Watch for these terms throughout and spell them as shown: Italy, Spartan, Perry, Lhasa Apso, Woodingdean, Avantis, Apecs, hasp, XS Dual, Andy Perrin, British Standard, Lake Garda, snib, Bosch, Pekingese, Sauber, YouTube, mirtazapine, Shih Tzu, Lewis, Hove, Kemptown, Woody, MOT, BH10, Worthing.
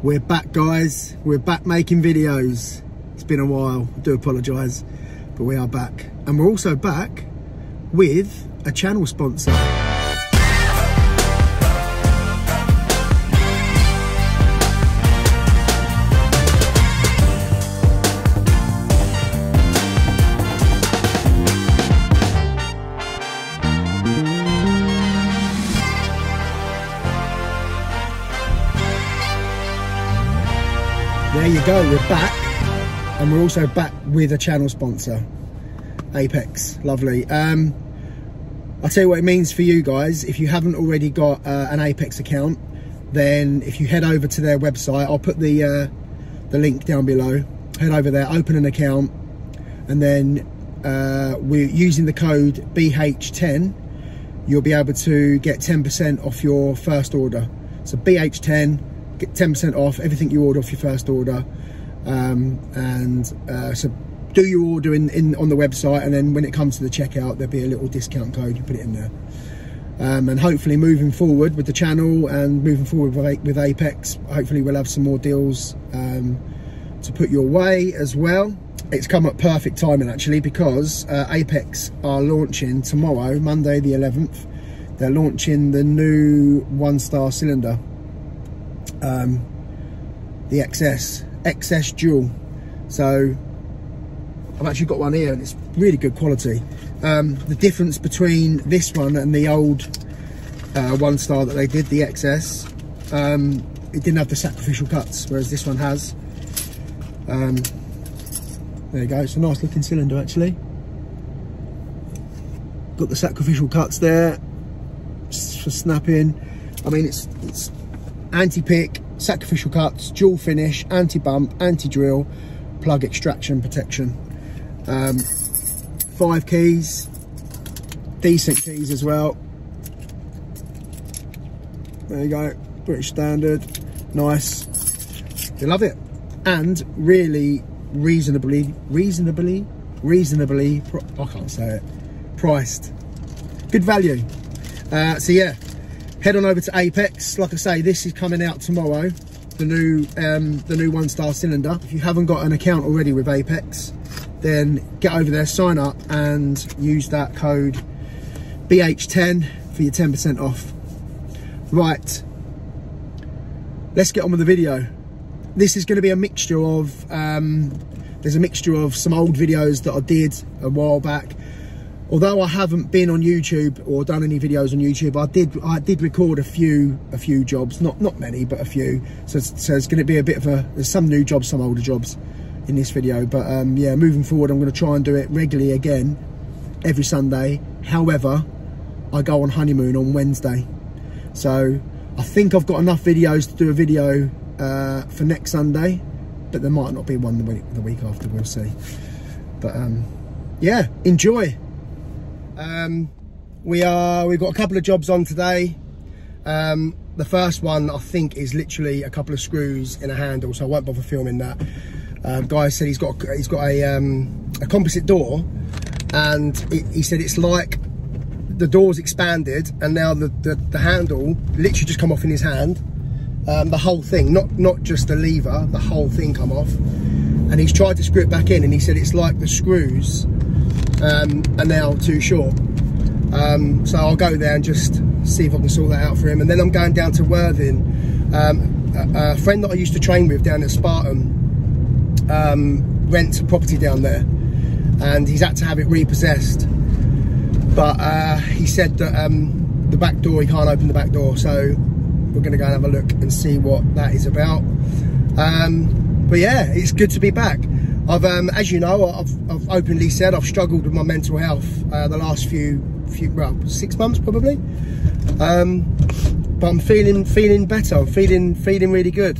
We're back, guys. We're back making videos. It's been a while. I do apologise, but we are back. And we're also back with a channel sponsor. There you go, we're back, and we're also back with a channel sponsor, Apecs. Lovely. I'll tell you what it means for you guys. If you haven't already got an Apecs account, then if you head over to their website, I'll put the link down below. Head over there, open an account, and then we're using the code BH10. You'll be able to get 10% off your first order. So BH10. Get 10% off everything you order off your first order, so do your order in on the website, and then when it comes to the checkout there'll be a little discount code. You put it in there, and hopefully moving forward with the channel and moving forward with Apex, hopefully we'll have some more deals to put your way as well. It's come at perfect timing actually, because Apex are launching tomorrow, Monday the 11th. They're launching the new 1-star cylinder, the XS Dual. So I've actually got one here and it's really good quality. The difference between this one and the old 1-star that they did, the XS, it didn't have the sacrificial cuts, whereas this one has. There you go, it's a nice looking cylinder actually. Got the sacrificial cuts there for snapping. I mean, it's anti-pick, sacrificial cuts, dual finish, anti-bump, anti-drill, plug extraction protection. 5 keys, decent keys as well. There you go, British standard, nice. You love it, and really reasonably. I can't say it. Priced, good value. So yeah. Head on over to Apex. Like I say, this is coming out tomorrow, the new 1-star cylinder. If you haven't got an account already with Apex, then get over there, sign up, and use that code BH10 for your 10% off. Right, let's get on with the video. This is going to be a mixture of, there's a mixture of some old videos that I did a while back. Although I haven't been on YouTube or done any videos on YouTube, I did record a few jobs, not many, but a few. So it's going to be a bit of there's some new jobs, some older jobs in this video. But yeah, moving forward, I'm going to try and do it regularly again, every Sunday. However, I go on honeymoon on Wednesday, so I think I've got enough videos to do a video for next Sunday, but there might not be one the week after. We'll see. But yeah, enjoy. We've got a couple of jobs on today. The first one I think is literally a couple of screws in a handle, so I won't bother filming that. Guy said he's got a composite door, and he said it's like the door's expanded, and now the handle literally just come off in his hand. The whole thing, not just the lever, the whole thing come off, and he's tried to screw it back in, and he said it's like the screws are now too short. So I'll go there and just see if I can sort that out for him. And then I'm going down to Worthing. A friend that I used to train with down at Spartan rents a property down there, and he's had to have it repossessed, but he said that the back door, he can't open the back door, so we're going to go and have a look and see what that is about. But yeah, it's good to be back. I've, as you know, I've openly said I've struggled with my mental health the last well, 6 months probably. But I'm feeling better. I'm feeling really good.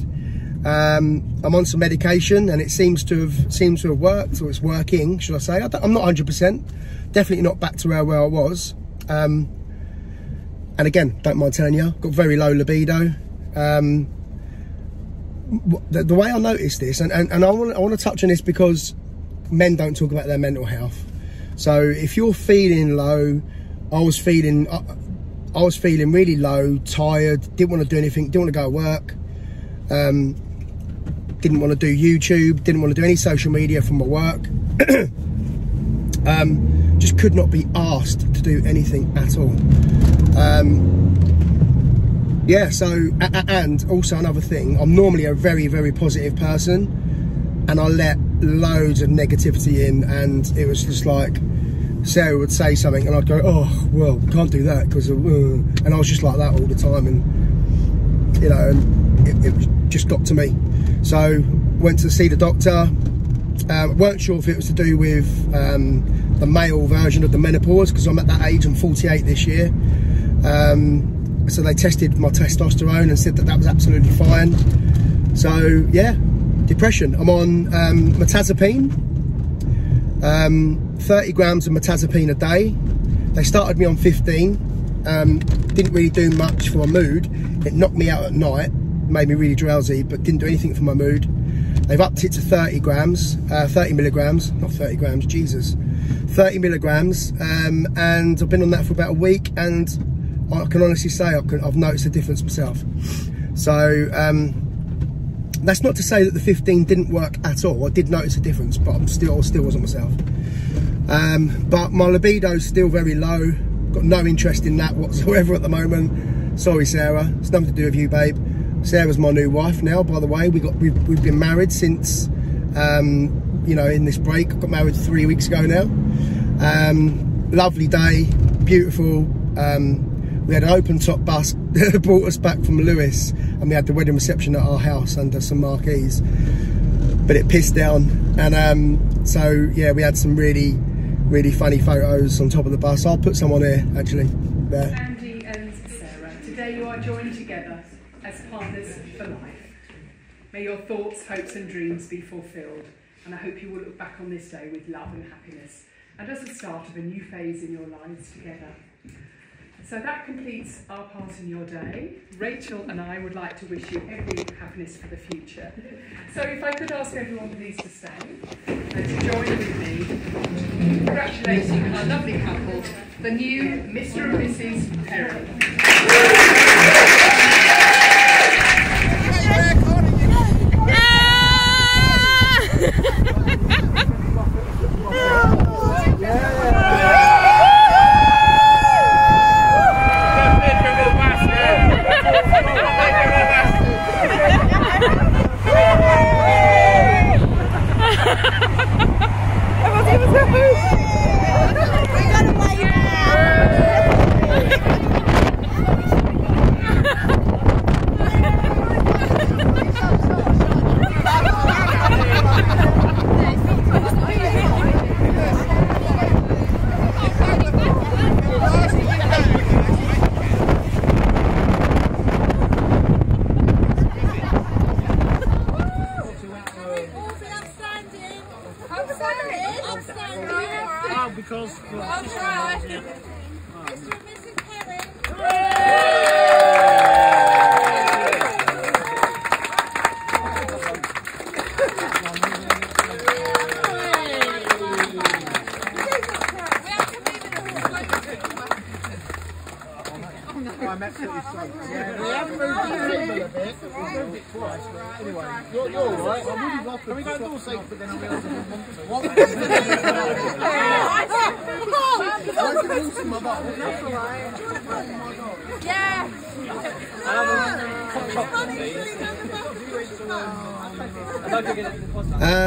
I'm on some medication, and it seems to have worked, or it's working, should I say? I'm not 100%. Definitely not back to where I was. And again, don't mind telling you, got very low libido. The way I noticed this, and I want to touch on this because men don't talk about their mental health. So if you're feeling low, I was feeling really low, tired, didn't want to do anything, didn't want to go to work. didn't want to do YouTube, didn't want to do any social media for my work. Just could not be asked to do anything at all. Yeah, so, and also another thing, I'm normally a very, very positive person, and I let loads of negativity in, and it was just like, Sarah would say something and I'd go, oh, well, can't do that, because and I was just like that all the time, and, you know, and it just got to me. So, went to see the doctor. Weren't sure if it was to do with the male version of the menopause, because I'm at that age, I'm 48 this year. So they tested my testosterone and said that that was absolutely fine. So yeah, depression. I'm on mirtazapine, 30 grams of mirtazapine a day. They started me on 15, didn't really do much for my mood. It knocked me out at night, made me really drowsy, but didn't do anything for my mood. They've upped it to 30 grams, 30 milligrams, not 30 grams, Jesus. 30 milligrams, and I've been on that for about a week, and I can honestly say I've noticed a difference myself. So that's not to say that the 15 didn't work at all. I did notice a difference, but I'm still wasn't myself. But my libido's still very low. Got no interest in that whatsoever at the moment. Sorry, Sarah. It's nothing to do with you, babe. Sarah's my new wife now, by the way. We've been married since, you know, in this break. I got married 3 weeks ago now. Lovely day, beautiful. We had an open top bus that brought us back from Lewis, and we had the wedding reception at our house under some marquees, but it pissed down. And so yeah, we had some really, really funny photos on top of the bus. I'll put some on here, actually. There. Andy and Sarah, today you are joined together as partners for life. May your thoughts, hopes and dreams be fulfilled, and I hope you will look back on this day with love and happiness, and as the start of a new phase in your lives together. So that completes our part in your day. Rachel and I would like to wish you every happiness for the future. So if I could ask everyone please to stand and to join with me, congratulating our lovely couple, the new Mr. and Mrs. Perry.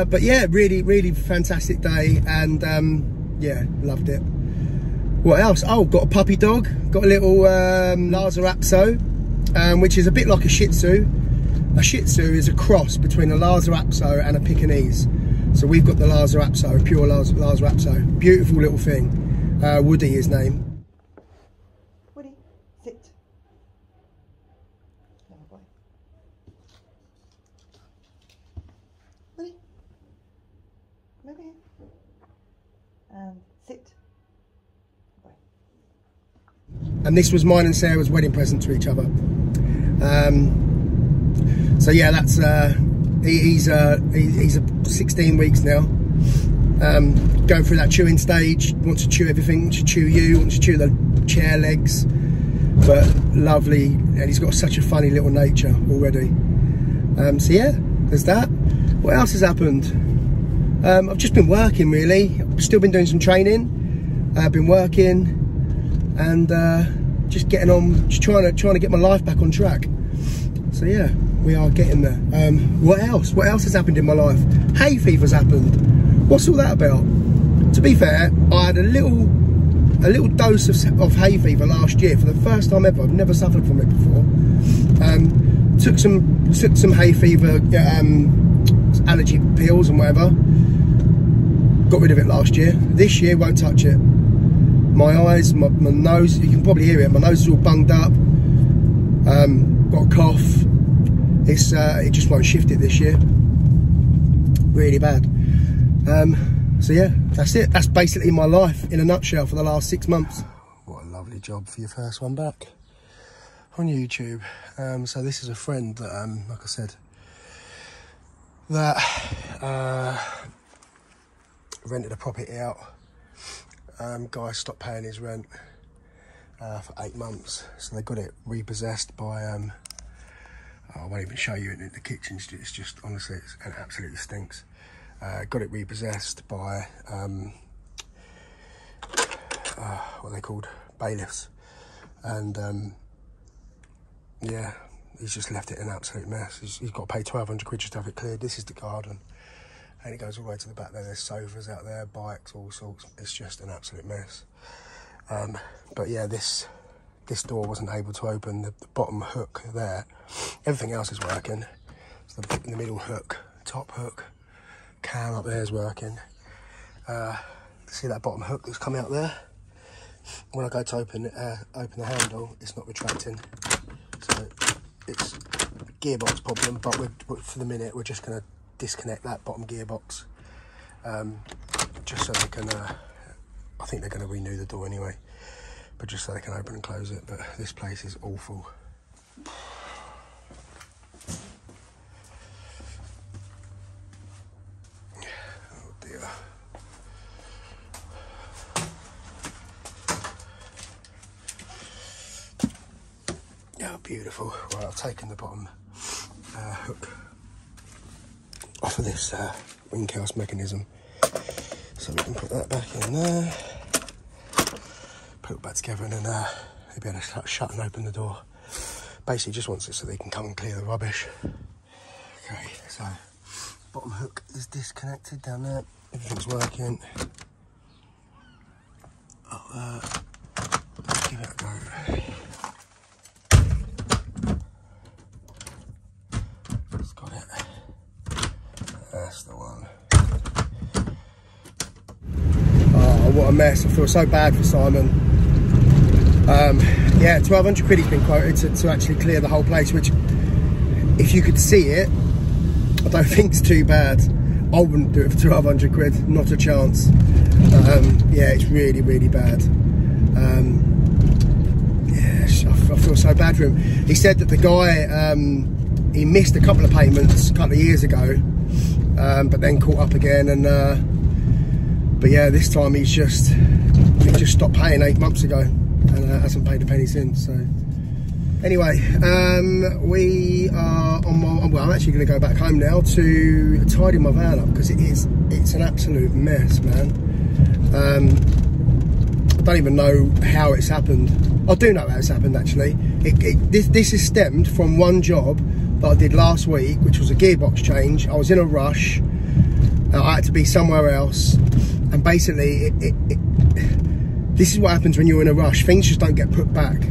But yeah, really, really fantastic day, and yeah, loved it. What else? Oh, got a puppy dog. Got a little Lhasa Apso, which is a bit like a Shih Tzu. A Shih Tzu is a cross between a Lhasa Apso and a Pekingese. So we've got the Lhasa Apso, a pure Lhasa Apso. Beautiful little thing. Woody, his name. And this was mine and Sarah's wedding present to each other. So yeah, that's he's 16 weeks now. Going through that chewing stage, wants to chew everything, wants to chew you, wants to chew the chair legs. But lovely, and he's got such a funny little nature already. So yeah, there's that. What else has happened? I've just been working really. I've still been doing some training. I've been working and just getting on, just trying to get my life back on track. So yeah, we are getting there. What else? What else has happened in my life? Hay fever's happened. What's all that about? To be fair, I had a little dose of hay fever last year for the first time ever. I've never suffered from it before. Took some hay fever allergy pills and whatever. Got rid of it last year. This year, won't touch it. My eyes, my nose, you can probably hear it. My nose is all bunged up. Got a cough. It's it just won't shift it this year. Really bad. So yeah, that's it. That's basically my life in a nutshell for the last 6 months. What a lovely job for your first one back on YouTube. So this is a friend that, like I said, that rented a property out. Guy stopped paying his rent for 8 months. So they got it repossessed by, I won't even show you it in the kitchen. It's just, honestly, it absolutely stinks. Got it repossessed by what they called bailiffs, and yeah, he's just left it an absolute mess. He's got to pay 1,200 quid just to have it cleared. This is the garden, and it goes all the way to the back there. There's sofas out there, bikes, all sorts. It's just an absolute mess. But yeah, this door wasn't able to open. The bottom hook there, everything else is working. So the middle hook, top hook, can up there is working. See that bottom hook that's come out there? When I go to open the handle, it's not retracting. So it's a gearbox problem, but for the minute, we're just going to disconnect that bottom gearbox, just so they can, I think they're going to renew the door anyway, but just so they can open and close it. But this place is awful. Beautiful. Right, I've taken the bottom hook off of this wing house mechanism, so we can put that back in there, put it back together, and then they'll be able to shut and open the door. Basically just wants it so they can come and clear the rubbish. Okay, so bottom hook is disconnected down there, everything's working. Let's give it a go. What a mess. I feel so bad for Simon. Yeah, 1,200 quid he's been quoted to actually clear the whole place, which, if you could see it, I don't think it's too bad. I wouldn't do it for 1,200 quid, not a chance. Yeah, it's really, really bad. Yeah, I feel so bad for him. He said that the guy, he missed a couple of payments a couple of years ago, but then caught up again, and but yeah, this time he just stopped paying 8 months ago and hasn't paid a penny since. So anyway, we are on my, well, I'm actually going to go back home now to tidy my van up, because it's an absolute mess, man. I don't even know how it's happened. I do know how it's happened actually. This is stemmed from one job that I did last week, which was a gearbox change. I was in a rush. I had to be somewhere else. And basically, this is what happens when you're in a rush. Things just don't get put back.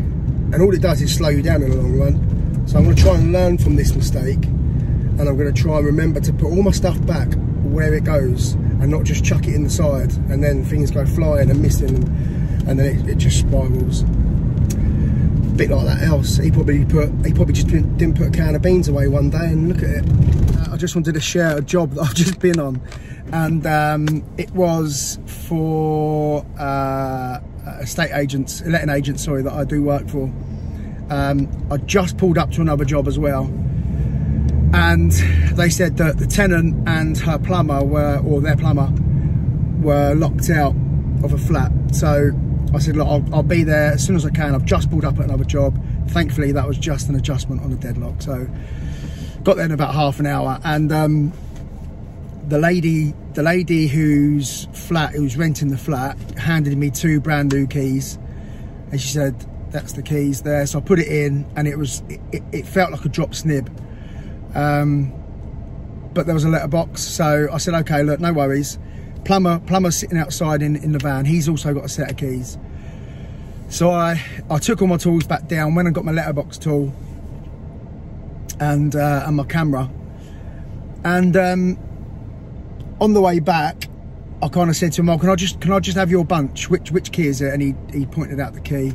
And all it does is slow you down in the long run. So I'm going to try and learn from this mistake. And I'm going to try and remember to put all my stuff back where it goes. And not just chuck it in the side. And then things go flying and missing. And then it just spirals. A bit like that else. He probably just didn't put a can of beans away one day. And look at it. I just wanted to share a job that I've just been on, and it was for estate agents, letting agents, sorry, that I do work for. I just pulled up to another job as well, and they said that the tenant and her plumber were locked out of a flat. So I said, look, I'll be there as soon as I can. I've just pulled up at another job. Thankfully, that was just an adjustment on a deadlock. So got there in about half an hour, and the lady who's renting the flat handed me 2 brand new keys, and she said, that's the keys there. So I put it in, and it felt like a drop snib, but there was a letterbox. So I said, okay, look, no worries. Plumber's sitting outside in the van. He's also got a set of keys. So I took all my tools back down, went and got my letterbox tool and my camera. And on the way back, I kind of said to him, "Oh, can I just have your bunch? Which key is it?" And he pointed out the key.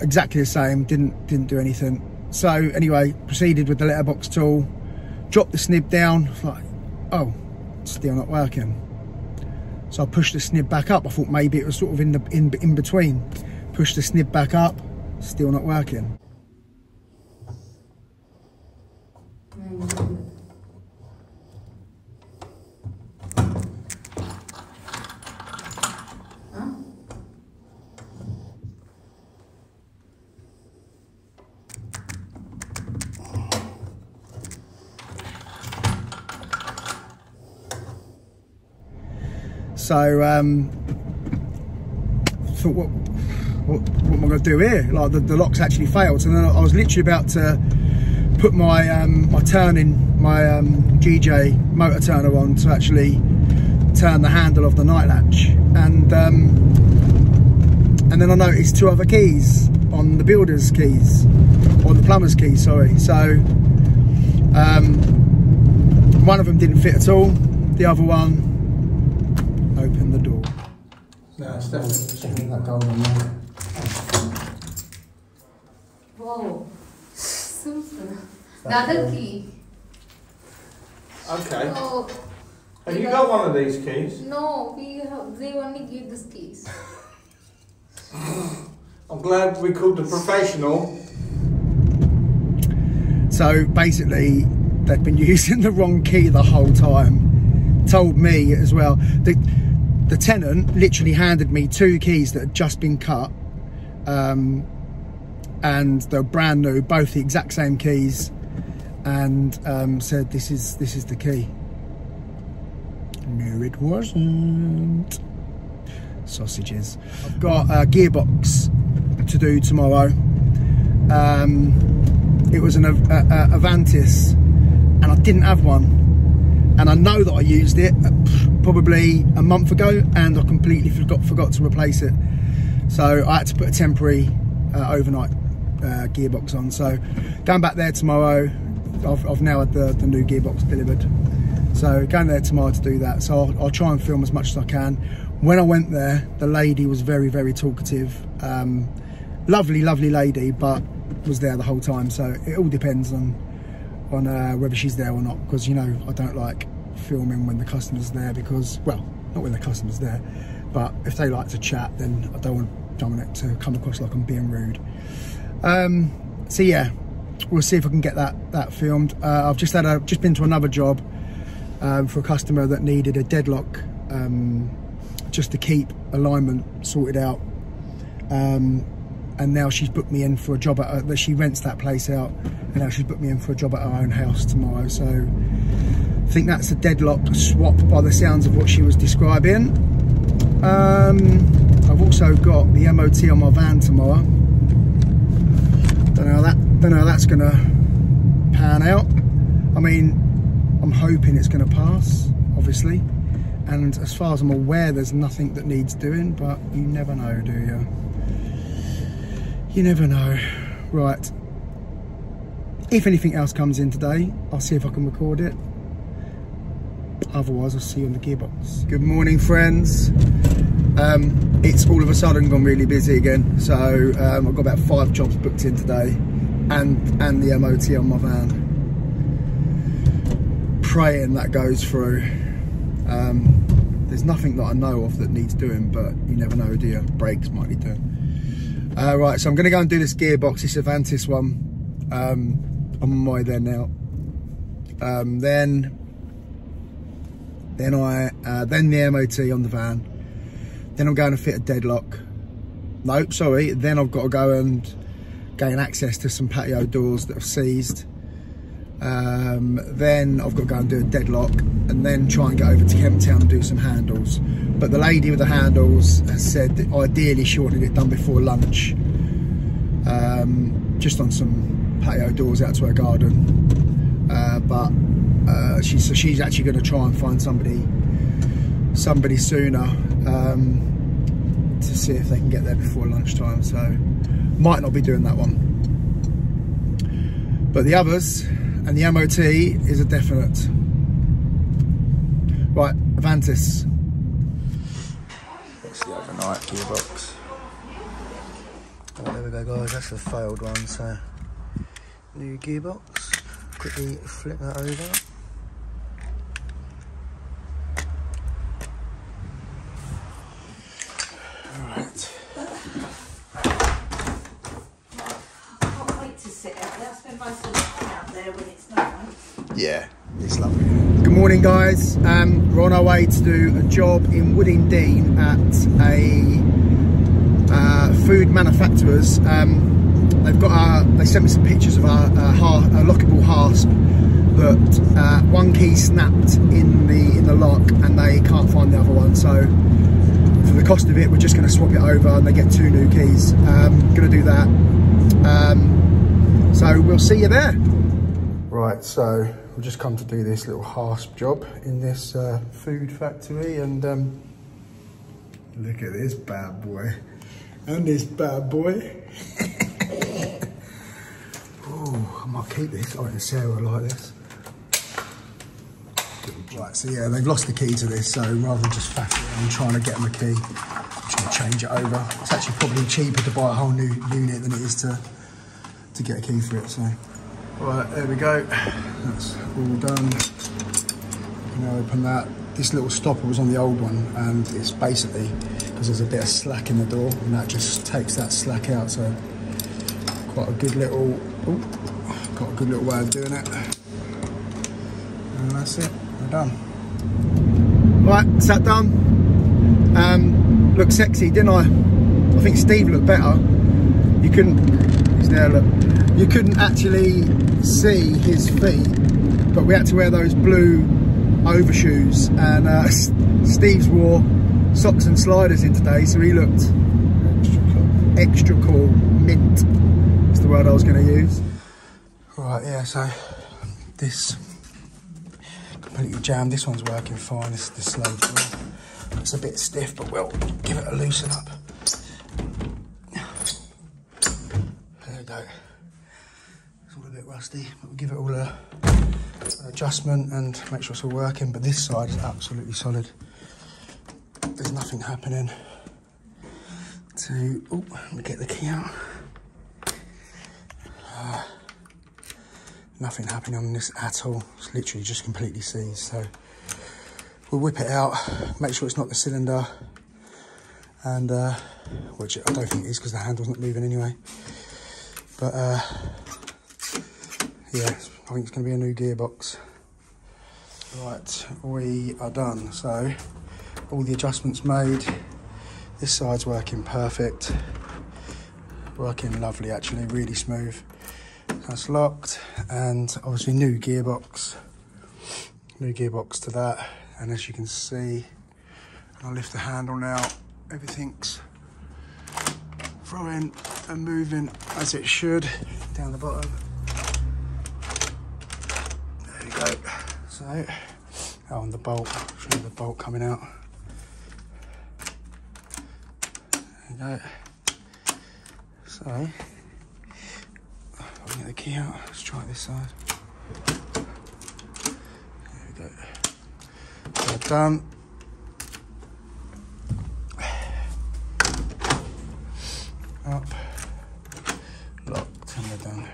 Exactly the same. Didn't do anything. So anyway, proceeded with the letterbox tool, dropped the snib down. Like, oh, it's still not working. So I pushed the snib back up. I thought maybe it was sort of in between. Pushed the snib back up, still not working. So I thought, what am I going to do here? Like, the lock's actually failed. So then I was literally about to put my GJ motor turner on to actually turn the handle of the night latch, and then I noticed 2 other keys on the builder's keys, or the plumber's keys, sorry. So one of them didn't fit at all. The other one. Open the door. No, it's definitely that golden there. Whoa. Super. The other key. Okay. So, have you got one of these keys? No, they only give these keys. I'm glad we called a professional. So basically, they've been using the wrong key the whole time. Told me as well. The tenant literally handed me 2 keys that had just been cut, and they're brand new, both the exact same keys, and said, this is the key. No, it wasn't. Sausages. I've got a gearbox to do tomorrow. It was an Avantis, and I didn't have one, and I know that I used it probably a month ago, and I completely forgot to replace it. So I had to put a temporary overnight gearbox on. So going back there tomorrow, I've now had the new gearbox delivered. So going there tomorrow to do that. So I'll try and film as much as I can. When I went there, the lady was very, very talkative. Lovely, lovely lady, but was there the whole time. So it all depends on whether she's there or not, because, you know, I don't like filming when the customer's there, because, well, not when the customer's there, but if they like to chat, then I don't want Dominic to come across like I'm being rude. So yeah, we'll see if I can get that filmed. I've just been to another job for a customer that needed a deadlock, just to keep alignment sorted out, and now she's booked me in for a job that she rents that place out, and now she's booked me in for a job at her own house tomorrow. So I think that's a deadlock swap by the sounds of what she was describing. I've also got the MOT on my van tomorrow. Don't know how that's gonna pan out. I mean, I'm hoping it's gonna pass, obviously. And as far as I'm aware, there's nothing that needs doing, but you never know, do you? You never know. Right. If anything else comes in today, I'll see if I can record it. Otherwise, I'll see you on the gearbox. Good morning, friends. It's all of a sudden gone really busy again. So I've got about 5 jobs booked in today, and the MOT on my van. Praying that goes through. There's nothing that I know of that needs doing, but you never know, do you? Brakes might need doing. Right, so I'm going to go and do this gearbox, this Avantis one. I'm on my way there now. Then the MOT on the van. Then I'm going to fit a deadlock. Nope, sorry. Then I've got to go and gain access to some patio doors that I've seized. Then I've got to go and do a deadlock and then try and get over to Kemptown and do some handles. But the lady with the handles has said that ideally she wanted it done before lunch, just on some patio doors out to her garden. She's actually going to try and find somebody sooner, to see if they can get there before lunchtime, so might not be doing that one. But the others and the MOT is a definite. Right, Avantis. That's the overnight gearbox. Oh, there we go guys, that's the failed one, so new gearbox. Quickly flip that over. Yeah, it's lovely. Good morning guys, we're on our way to do a job in Woodingdean at a food manufacturers. They sent me some pictures of our lockable hasp that one key snapped in the lock and they can't find the other one, so for the cost of it we're just going to swap it over and they get two new keys. Going to do that, so we'll see you there. Right, so we've just come to do this little hasp job in this food factory, and look at this bad boy, and this bad boy. Oh, I might keep this. I reckon Sarah will like this. Right, so yeah, they've lost the key to this, so rather than just faff it, I'm trying to get them a key, I'm trying to change it over. It's actually probably cheaper to buy a whole new unit than it is to get a key for it, so. Right, there we go, that's all done. Now open that. This little stopper was on the old one, and it's basically because there's a bit of slack in the door and that just takes that slack out, so quite a good little way of doing it. And that's it, we're done. Right, is that done? Looked sexy, didn't I? I think Steve looked better. You couldn't, he's there, look. You couldn't actually see his feet, but we had to wear those blue overshoes, and Steve's wore socks and sliders in today, so he looked extra cool, mint is the word I was going to use. Right, yeah, so this completely jammed, this one's working fine, this slow drill. It's a bit stiff, but we'll give it a loosen up. There we go. All a bit rusty, but we'll give it all an adjustment and make sure it's all working. But this side is absolutely solid. There's nothing happening. Oh, let me get the key out. Nothing happening on this at all. It's literally just completely seized. So we'll whip it out, make sure it's not the cylinder, and which I don't think it is because the handle's not moving anyway. But yeah, I think it's going to be a new gearbox. Right, we are done. So, all the adjustments made. This side's working perfect. Working lovely, actually, really smooth. That's locked, and obviously new gearbox. New gearbox to that, and as you can see, I'll lift the handle now. Everything's throwing and moving as it should down the bottom. So, oh, and the bolt, show you the bolt coming out. There you go. So, I'll get the key out, let's try this side. There we go. So, done. Up, locked, and we're done.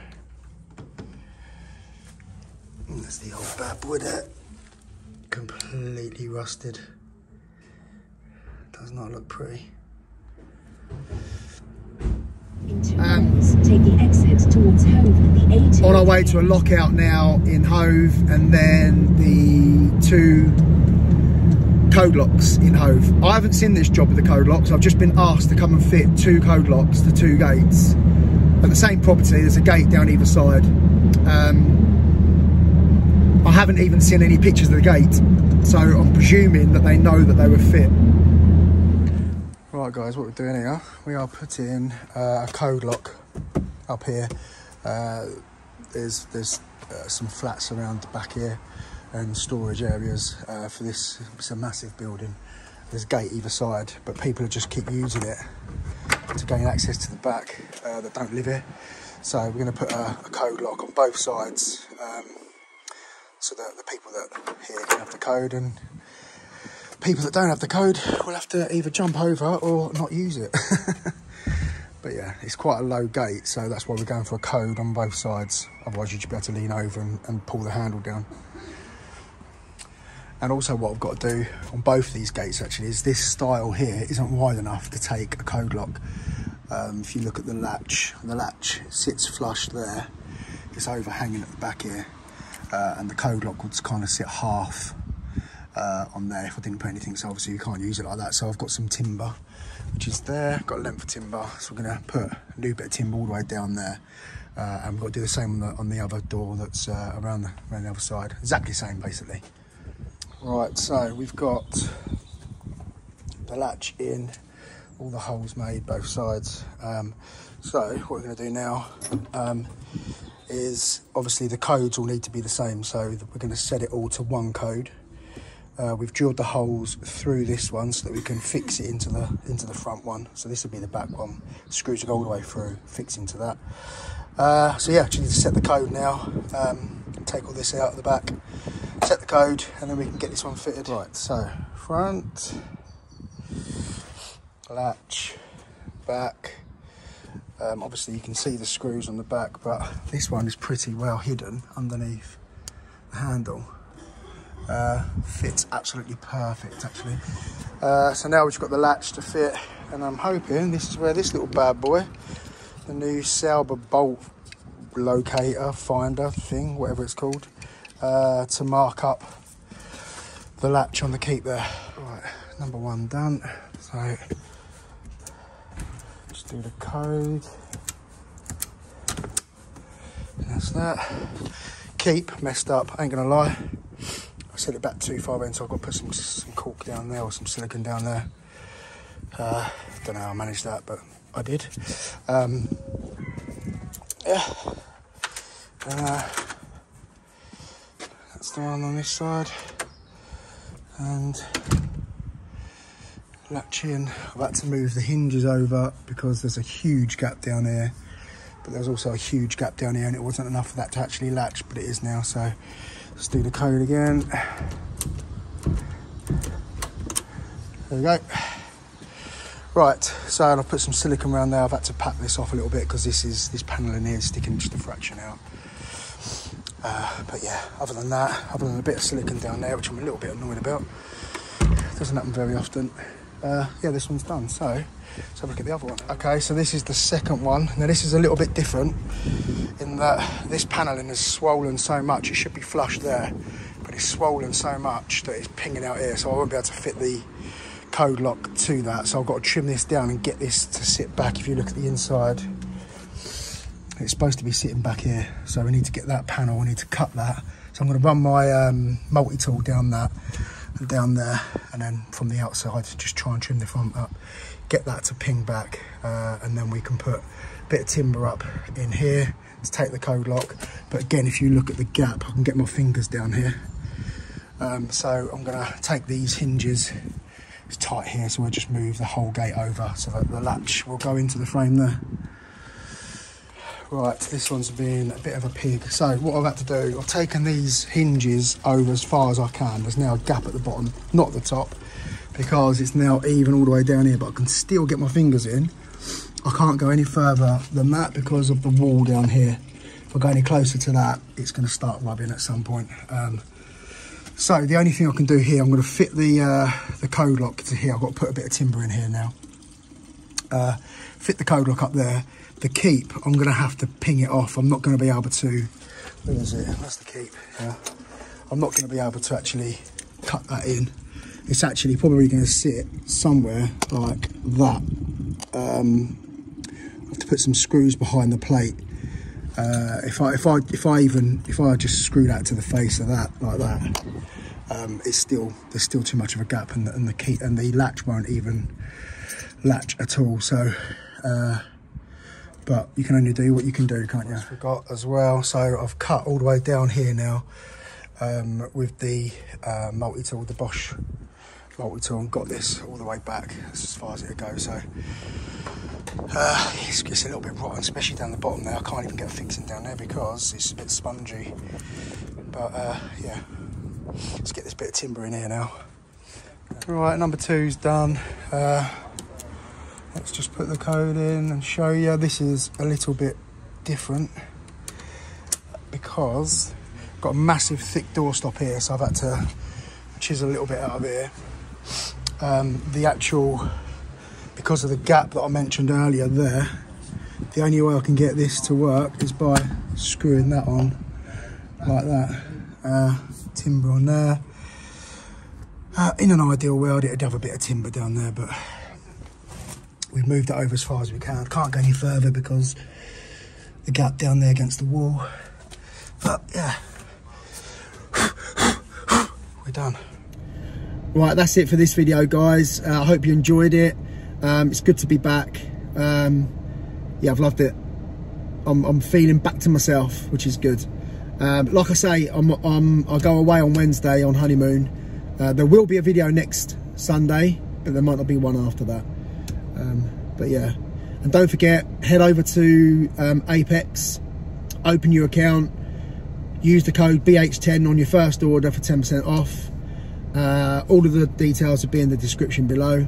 That's the old bad boy there, completely rusted, does not look pretty. Take the exit towards Hove. On our way to a lockout now in Hove, and then the two code locks in Hove. I haven't seen this job with the code locks, I've just been asked to come and fit two code locks to two gates. At the same property, there's a gate down either side. I haven't even seen any pictures of the gate, so I'm presuming that they know that they were fit. Right guys, what we're doing here, we are putting a code lock up here. There's some flats around the back here and storage areas for this. It's a massive building. There's a gate either side, but people just keep using it to gain access to the back that don't live here. So we're going to put a code lock on both sides so that the people that are here can have the code, and people that don't have the code will have to either jump over or not use it. But yeah, it's quite a low gate, so that's why we're going for a code on both sides. Otherwise you'd be able to lean over and pull the handle down. And also what I've got to do on both these gates actually is this stile here isn't wide enough to take a code lock. If you look at the latch sits flush there. It's overhanging at the back here. And the code lock would kind of sit half on there if I didn't put anything, so obviously you can't use it like that. So I've got some timber, which is there. I've got a length of timber, so we're gonna put a new bit of timber all the way down there. And we've got to do the same on the other door that's around the other side. Exactly the same, basically. Right, so we've got the latch in, all the holes made both sides. So what we're going to do now is obviously the codes all need to be the same, so we're going to set it all to one code. We've drilled the holes through this one so that we can fix it into the front one. So this would be the back one. Screws go all the way through, fix into that. So yeah, actually need to set the code now. Take all this out of the back, set the code, and then we can get this one fitted. Right, so front, latch, back. Obviously you can see the screws on the back, but this one is pretty well hidden underneath the handle. Fits absolutely perfect actually. So now we've just got the latch to fit, and I'm hoping this is where this little bad boy, the new Sauber bolt locator, finder thing, whatever it's called, to mark up the latch on the keep there. Right, number one done. So let's do the code. That's that. Keep messed up, ain't gonna lie. Set it back too far in, so I've got to put some cork down there or some silicone down there. Don't know how I managed that, but I did. Yeah, that's the one on this side, and latch in. I've had to move the hinges over because there's a huge gap down here, but there's also a huge gap down here, and it wasn't enough for that to actually latch, but it is now. So let's do the code again. There we go. Right, so I've put some silicone around there. I've had to pack this off a little bit because this panel in here is sticking just a fraction out. But yeah, other than that, other than a bit of silicone down there, which I'm a little bit annoyed about, doesn't happen very often. Yeah, this one's done. So let's have a look at the other one. Okay, so this is the second one. Now this is a little bit different in that this panelling is swollen so much. It should be flush there, but it's swollen so much that it's pinging out here, so I won't be able to fit the code lock to that. So I've got to trim this down and get this to sit back. If you look at the inside, it's supposed to be sitting back here, so we need to get that panel, we need to cut that. So I'm going to run my multi-tool down that and down there, and then from the outside just try and trim the front up, get that to ping back, and then we can put a bit of timber up in here to take the code lock. But again, if you look at the gap, I can get my fingers down here. So I'm gonna take these hinges, it's tight here, so we'll just move the whole gate over so that the latch will go into the frame there. Right, this one's been a bit of a pig. So what I've had to do, I've taken these hinges over as far as I can. There's now a gap at the bottom, not the top, because it's now even all the way down here, but I can still get my fingers in. I can't go any further than that because of the wall down here. If I go any closer to that, it's going to start rubbing at some point. So the only thing I can do here, I'm going to fit the code lock to here. I've got to put a bit of timber in here now. Fit the code lock up there. The keep, I'm going to have to ping it off. I'm not going to be able to, where is it? That's the keep. Yeah. I'm not going to be able to actually cut that in. It's actually probably going to sit somewhere like that. I have to put some screws behind the plate If I just screw that to the face of that like that, it's still, there's still too much of a gap, and the key and the latch won't even latch at all. So, but you can only do what you can do, can't you? I forgot as well. So I've cut all the way down here now with the multi-tool, the Bosch multi-tool, and got this all the way back as far as it'll go. So. It's a little bit rotten, especially down the bottom there. I can't even get a fixing down there because it's a bit spongy. But yeah, let's get this bit of timber in here now. Right, number two's done. Let's just put the code in and show you. This is a little bit different because I've got a massive thick doorstop here, so I've had to chisel a little bit out of here. Because of the gap that I mentioned earlier there, the only way I can get this to work is by screwing that on like that. Timber on there. In an ideal world, it'd have a bit of timber down there, but we've moved it over as far as we can. Can't go any further because the gap down there against the wall. But yeah, we're done. Right, that's it for this video, guys. I hope you enjoyed it. It's good to be back. Yeah, I've loved it. I'm feeling back to myself, which is good. Like I say, I go away on Wednesday on honeymoon. There will be a video next Sunday, but there might not be one after that. But yeah, and don't forget, head over to Apecs, open your account, use the code BH10 on your first order for 10% off. All of the details will be in the description below.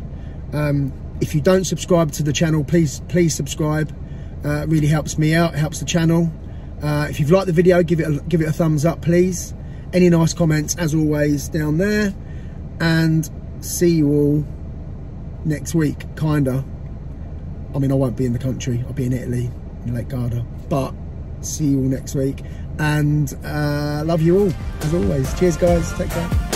If you don't subscribe to the channel, please subscribe. It really helps me out, it helps the channel. If you've liked the video, give it a thumbs up, please. Any nice comments, as always, down there. And see you all next week, kinda. I mean, I won't be in the country, I'll be in Italy, in Lake Garda. But see you all next week. And love you all, as always. Cheers, guys, take care.